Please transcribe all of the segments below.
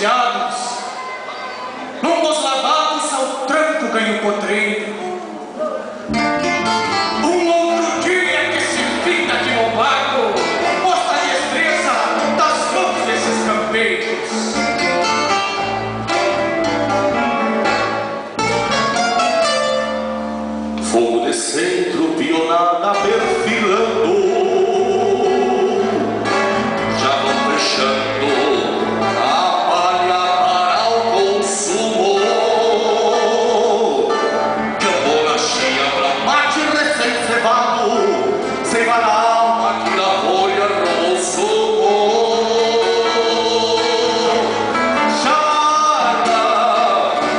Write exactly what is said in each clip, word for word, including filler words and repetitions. encruzilhados, lombos lavados ao tranco ganha o potreiro. Um outro dia que se finta de novato, mostra a destreza das mãos desses campeiros. Fogo de centro, pionada perfilando, já vão fechando a palha para o consumo. Cambola cheia pra mate recém-cevado, ceiva na alma que na folha roubou o sumo. Chata,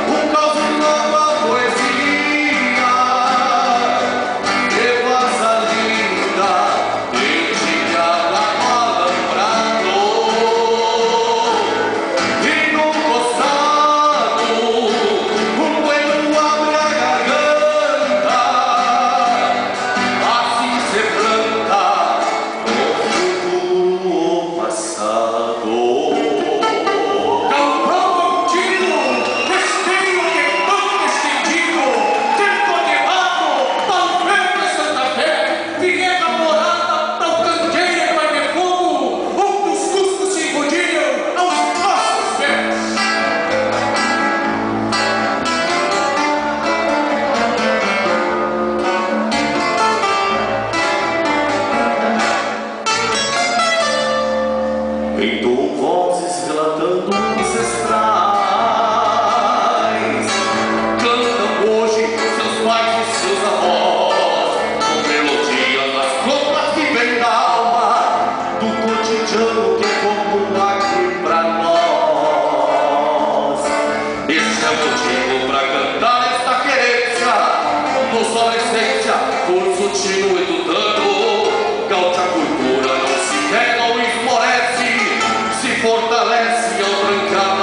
um caos de nova poesia, que vaza linda, dedicada ao alambrado. E no roçado, um coelho abre a garganta, assim se planta no futuro passado. Galpão contínuo, festeiro de banco estendido, tempo nevado, palmeira de Santa Fé, vinheta morada, tal candeia vai de fogo, onde os cuscos se engoliam aos nossos pés. Entoam vozes relatando ancestrais, cantam hoje seus pais e seus avós, com melodias das plantas que vêm da alma, do cotidiano que é comum aqui pra nós. Esse é o motivo pra cantar esta querência, com sua essência, cor sutil educando, que a outra cultura não se quer, não esmorece, fortalece ao brancar.